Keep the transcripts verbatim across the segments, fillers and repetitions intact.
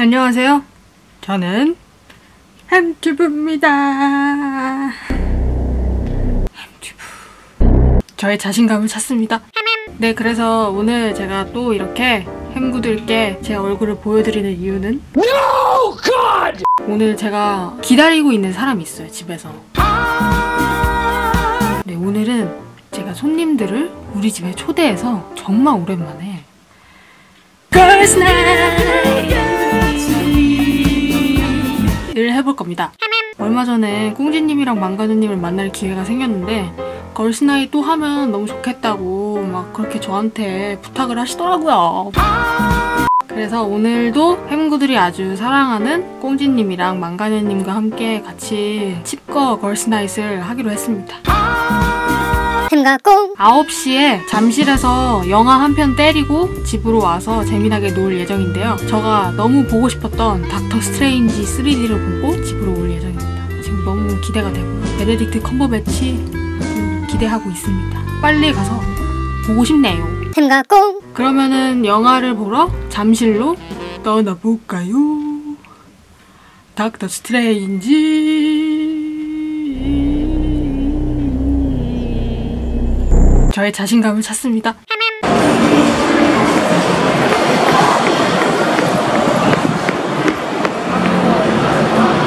안녕하세요. 저는 햄튜브입니다. 햄튜브. 저의 자신감을 찾습니다. 네, 그래서 오늘 제가 또 이렇게 햄구들께 제 얼굴을 보여드리는 이유는 No, God! 오늘 제가 기다리고 있는 사람이 있어요, 집에서. 네, 오늘은 제가 손님들을 우리 집에 초대해서 정말 오랜만에 걸스나잇! 를 해볼 겁니다. 얼마 전에 꽁지님이랑 망가녀님을 만날 기회가 생겼는데 걸스나잇 또 하면 너무 좋겠다고 막 그렇게 저한테 부탁을 하시더라고요. 그래서 오늘도 햄구들이 아주 사랑하는 꽁지님이랑 망가녀님과 함께 같이 칩거 걸스나잇을 하기로 했습니다. 햄가꽁! 아홉 시에 잠실에서 영화 한 편 때리고 집으로 와서 재미나게 놀 예정인데요. 제가 너무 보고 싶었던 닥터 스트레인지 쓰리디를 보고 집으로 올 예정입니다. 지금 너무 기대가 되고요. 베네딕트 컴버배치 기대하고 있습니다. 빨리 가서 보고 싶네요. 햄가꽁! 그러면은 영화를 보러 잠실로 떠나볼까요? 닥터 스트레인지! 저의 자신감을 찾습니다.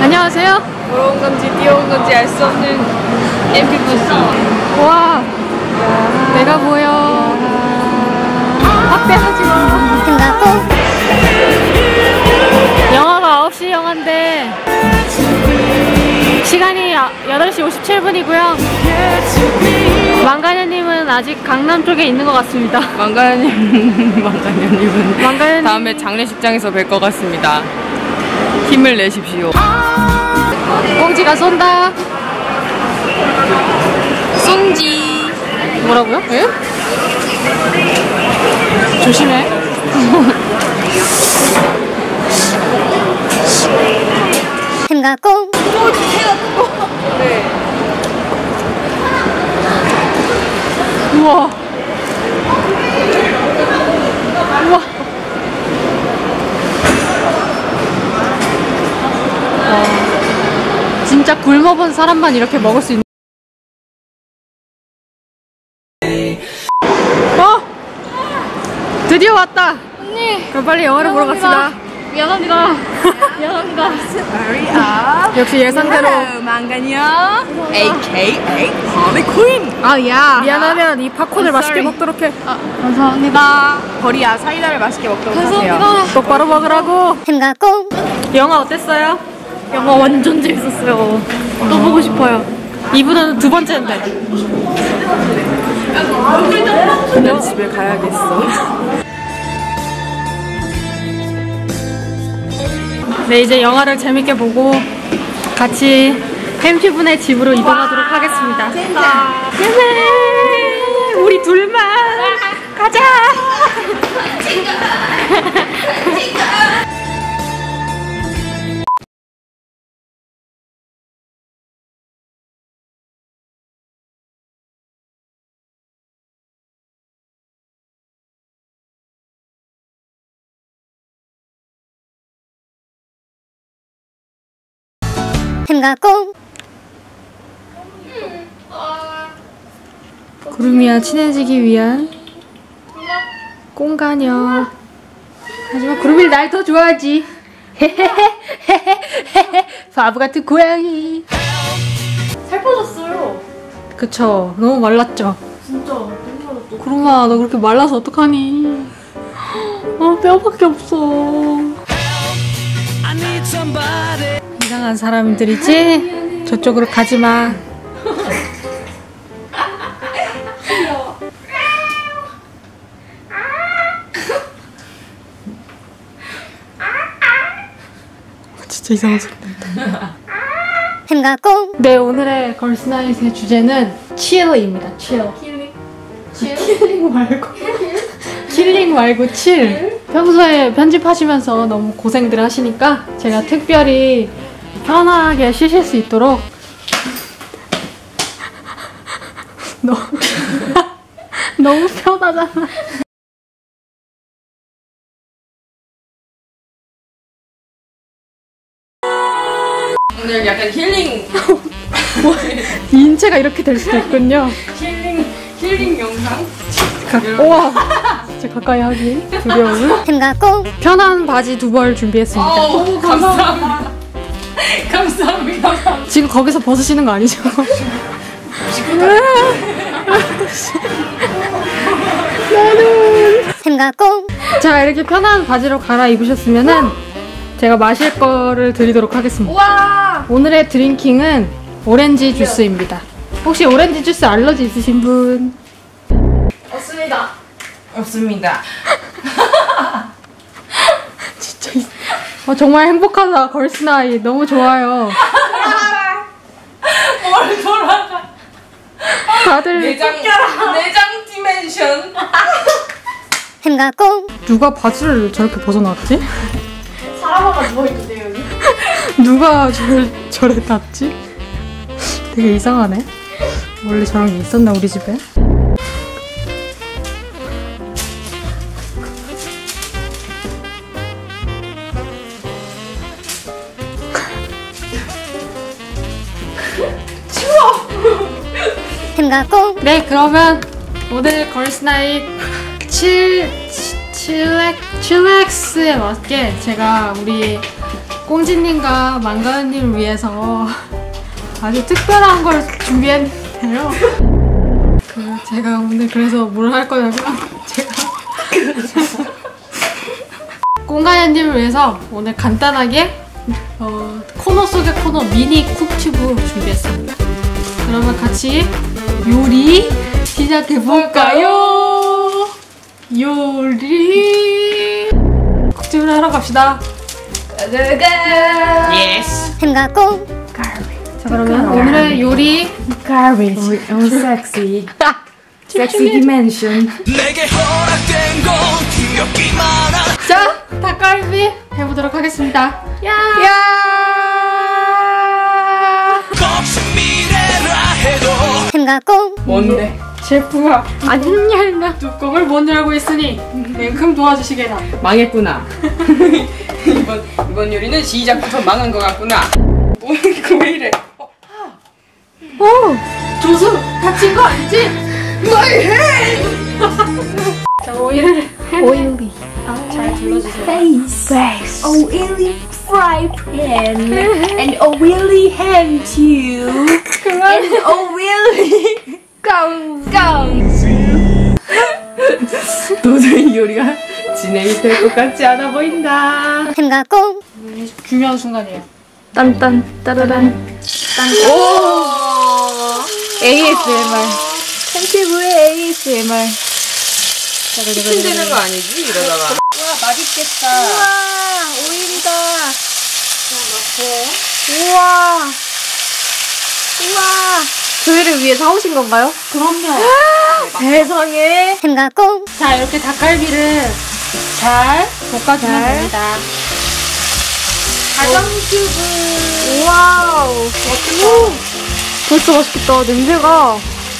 안녕하세요. 걸어온 건지 뛰어온 건지 알 수 없는 엠피브씨. 와, 내가 보여. 확대하지 마. 영화가 아홉 시 영화인데 시간이 여덟 시 오십칠 분이고요. 망가녀님은 아직 강남 쪽에 있는 것 같습니다. 망가녀님, 망가녀님은 망가녀님. 다음에 장례식장에서 뵐 것 같습니다. 힘을 내십시오. 꽁지가 쏜다. 쏜지. 뭐라고요? 예? 조심해. 햄가꽁. 오, 제가 뜨거워. 네. 우와. 우와. 와. 진짜 굶어본 사람만 이렇게 먹을 수 있는. 어? 드디어 왔다. 언니. 그럼 빨리 영화를 보러 갑시다. 미안합니다. 미안합니다. 미안합니다. 역시 예상대로. 망가녀. 에이케이에이 거리 퀸. 아, 야. 미안하면 이 팝콘을 맛있게 먹도록 해. 아, 감사합니다. 거리야, 사이다를 맛있게 먹도록 하세요. 감사합니다. 똑바로 먹으라고. 햄가꽁. 영화 어땠어요? 영화 완전 재밌었어요. 또 보고 싶어요. 이분은 두 번째인데. 그냥 집에 가야겠어. 네, 이제 영화를 재밌게 보고 같이 햄튜브네 집으로 이동하도록 하겠습니다. 젠다! 예! 우리 둘만! 가자! 젠다! 젠다! 햄가꽁. 구름이와 친해지기 위한 꽁가녀. 하지만 구름이 날 더 좋아하지. 바보 같은 고양이. 살 빠졌어요. 그쵸, 너무 말랐죠. 진짜 너무. 구름아, 너 그렇게 말라서 어떡하니? 아, 뼈밖에 없어. I need somebody. 이상한 사람들이지? 저쪽으로 가지마. 진짜 이상한 소리 난다. 햄가꽁. 네, 오늘의 걸스나잇의 주제는 치어입니다. 치어. 킬링? 킬링 말고. 킬링 말고 칠. 평소에 편집하시면서 너무 고생들 하시니까 제가 특별히 편하게 쉬실 수 있도록 너무 너무 편하잖아. 오늘 약간 힐링 인체가 이렇게 될 수도 있군요. 힐링 힐링 영상. 우와 진짜 가까이 하기 두려운 햄가꽁 편한 바지 두 벌 준비했습니다. 오, 감사합니다. 감사합니다. 지금 거기서 벗으시는 거 아니죠? 나는 햄가꽁. 자, 이렇게 편한 바지로 갈아입으셨으면은 제가 마실 거를 드리도록 하겠습니다. 우와! 오늘의 드링킹은 오렌지 주스입니다. 혹시 오렌지 주스 알러지 있으신 분? 없습니다. 없습니다. 진짜 어, 정말 행복하다. 걸스나잇 너무 좋아요. 돌아라. 뭘 돌아라. 다들 내장 내장 디멘션. 햄가꽁. 누가 바지를 저렇게 벗어놨지? 사람아가 누워있는데 여기. 누가 저를 저래 놨지? 되게 이상하네. 원래 저런 게 있었나 우리 집에? 햄가꽁. 네, 그러면 오늘 걸스나잇 칠렉스에 맞게 제가 우리 꽁지님과 망가녀님을 위해서 아주 특별한 걸 준비했는데요. 그 제가 오늘 그래서 뭘 할 거냐면 제가 꽁가녀님을 위해서 오늘 간단하게 어, 코너 속의 코너 미니 쿡튜브 준비했습니다. 그러면 같이 요리 시작해볼까요? 요리 쿡튜브를 하러 갑시다. 예스 햄가꽁. 자, 그러면 오늘의 요리 Garbage Sexy Sexy Dimension. 내게 허락된 건 귀엽기만 한. 자, 닭갈비 해보도록 하겠습니다. 야! 야! 햄가꽁. 뭔데? 셰프가 안 열면 뚜껑을 못 열고 있으니 냉큼 도와주시게나. 망했구나. 이번 이번 요리는 시작부터 망한 것 같구나. 뭐 이거 왜 이래? 어. 오! 조수! 다친 거 아니지? My head! 자, 오일을 오일리. 잘 둘러주세요. Face. Face. Oily fry pan and oily ham too. And oily 꽁꽁. 도저히 요리가 진행이 될 것 같지 않아 보인다. 햄가꽁. 중요한 순간이에요. 딴딴 따라란 딴. 오! 에이에스엠알. 햄튜브의 에이에스엠알. 치킨되는 거 아니지? 이러다가. 우와, 맛있겠다. 우와, 오일이다. 넣고. 우와. 우와. 저희를 위해 사오신 건가요? 그럼요. 세상에. 햄가꽁. 자, 이렇게 닭갈비를 잘 볶아주면 됩니다. 가정튜브. 와우. 맛있겠다. 벌써 맛있겠다. 냄새가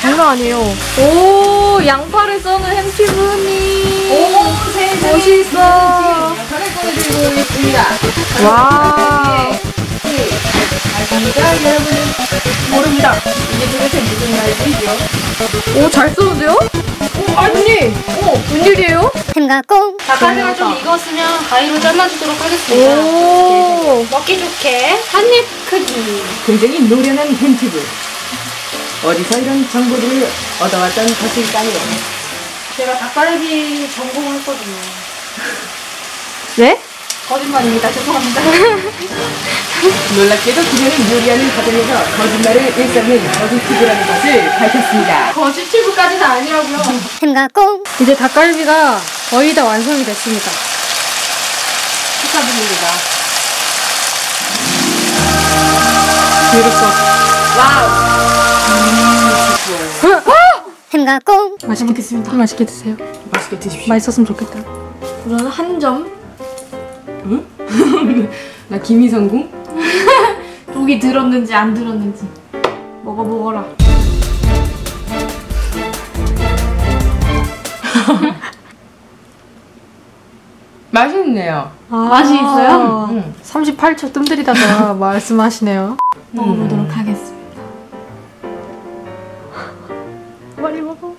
장난 아니에요. 오, 양파를 써는 햄튜브니. 오, 세상에. 멋있어. 저를 보여드리고 있습니다. 와우. 감사합니다. 여러분 모릅니다. 이게 도대체 무슨 말이죠? 오, 잘 쓰는데요? 오, 언니! 오, 웬일이에요? 햄가꽁. 닭갈비가 좀 익었으면 가위로 잘라주도록 하겠습니다. 오, 먹기 좋게 한입 크기. 굉장히 노련한 햄튜브. 어디서 이런 정보를 얻어왔던 것일까요? 제가 닭갈비 전공을 했거든요. 네? 거짓말입니다. 죄송합니다. 놀랍게도 그녀는 요리하는 과정에서 거짓말을 일삼는 거짓 튜브라는 것을 밝혔습니다. 거짓 튜브까지는 아니라고요. 햄가꽁. 이제 닭갈비가 거의 다 완성이 됐습니다. 축하드립니다. 와우. 햄가꽁. 맛있게 드십니다. 맛있게 드세요. 맛있게 드십시오. 맛있었으면 좋겠다. 우선 한 점. 응? 나 김희성궁? 독이 들었는지 안 들었는지 먹어 먹어라. 맛있네요. 아 맛이 있어요? 응. 삼십팔 초 뜸들이다가 말씀하시네요. 먹어보도록 음. 하겠습니다. 빨리 먹어.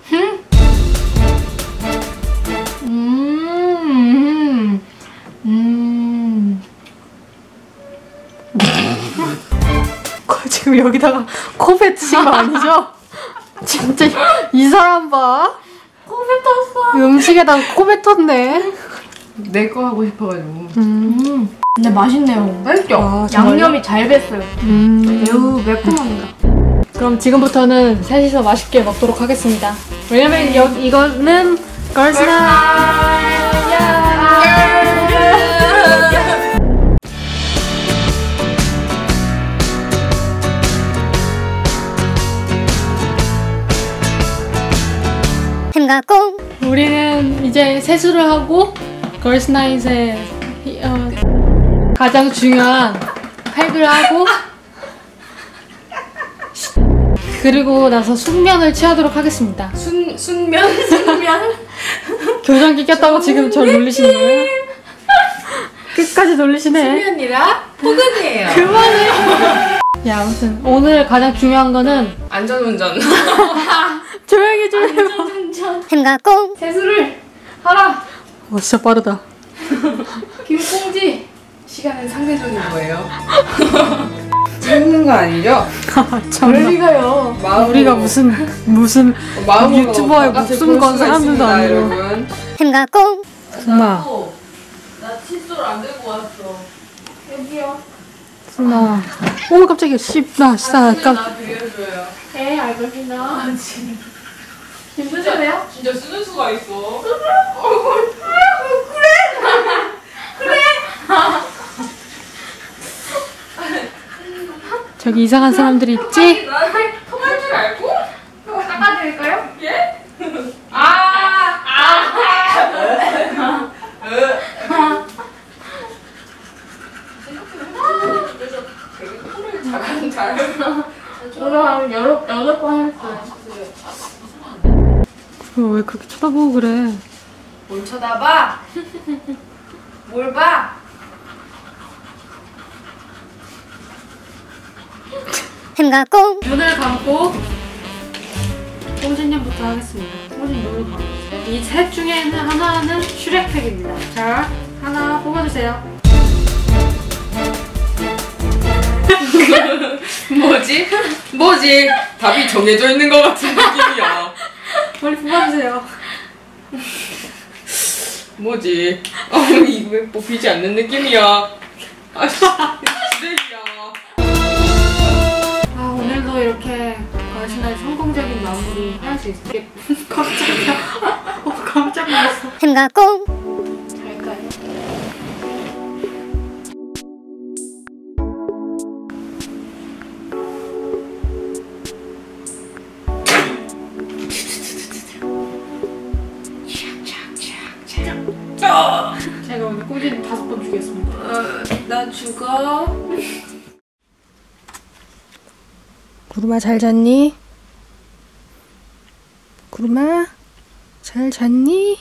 음. 음. 지금 여기다가 코 뱉으신 거 아니죠? 진짜 이 사람 봐. 코 뱉었어. 음식에다가 코 뱉었네. 내 거 하고 싶어가지고. 음. 음. 근데 맛있네요. 맛있죠? 아, 양념이 잘 뱄어요. 음. 매우 매콤합니다. 그럼 지금부터는 셋이서 맛있게 먹도록 하겠습니다. 왜냐면 여, 이거는 걸스나잇. 햄가꽁. 우리는 이제 세수를 하고 걸스나잇의 어, 가장 중요한 팩을 하고 그리고 나서 숙면을 취하도록 하겠습니다. 숙 숙면 숙면. 교정기 꼈다고 지금 저 놀리시는 거예요? 끝까지 놀리시네. 숙면이라 포근이에요. 그만해. 야 아무튼 오늘 가장 중요한 거는 안전운전. 조용히 좀 해봐. 햄가꽁 세수를 하라. 와 진짜 빠르다. 김꽁지 시간은 상대적인 거예요. 찍는 거 아니죠? 그럴리가요. 우리가 무슨 무슨 유튜버의 목숨 건 사람들도 아니고. 햄가꽁. 엄마. 나 칫솔 안 들고 왔어. 여기요. 엄마. 오 갑자기 씹나 씹나 깜. 에 알겠습니다. 진짜, 진짜 쓰는 수가 있어. 어, 그래! 그래! 저기 이상한 사람들이 있지? 통할 줄 알고? 닦아드릴까요? 예? 아! 아! 생각해보면 잘하는 여러 여러 번 했어요. 왜 그렇게 쳐다보고 그래? 뭘 쳐다봐? 뭘 봐? 햄가꽁. 눈을 감고 꽁지님부터 하겠습니다. 꽁지님 눈을 감고. 이 셋 중에 하나는 슈렉팩입니다. 자, 하나 뽑아주세요. 뭐지? 뭐지? 답이 정해져 있는 것 같은 느낌이야. 빨리 뽑아주세요. 뭐지? 아, 이거 왜 뽑히지 않는 느낌이야. 아, 쓰레기야. 아, 오늘도 이렇게 걸스나잇 성공적인 마무리 할 수 있을게. 깜짝이야. 어, 깜짝 놀랐어. 햄가꽁. 잘까요? 제가 오늘 꽁지님 다섯 번 주겠습니다. 어, 나 죽어. 구름아 잘 잤니? 구름아 잘 잤니?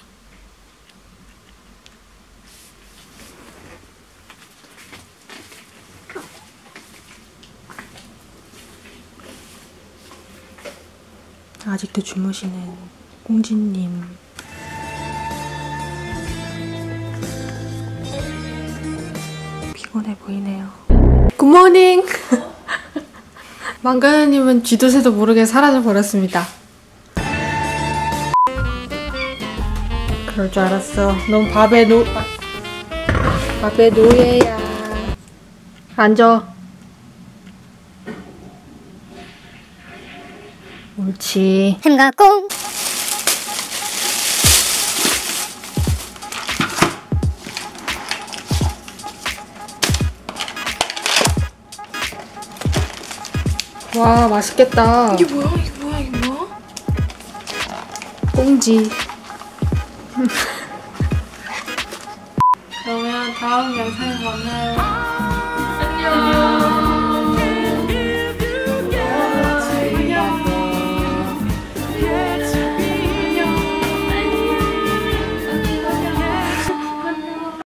아직도 주무시는 꽁지님. 피곤해 보이네요. 굿모닝! 망가녀님은 쥐도 새도 모르게 사라져 버렸습니다. 그럴 줄 알았어. 넌 밥의 노... 밥의 노예야. 앉아. 옳지. 햄가꽁. 와 맛있겠다. 이게 뭐야? 이게 뭐야? 이게 뭐야? 꽁지. 그러면 다음 영상에 만나요. 안녕.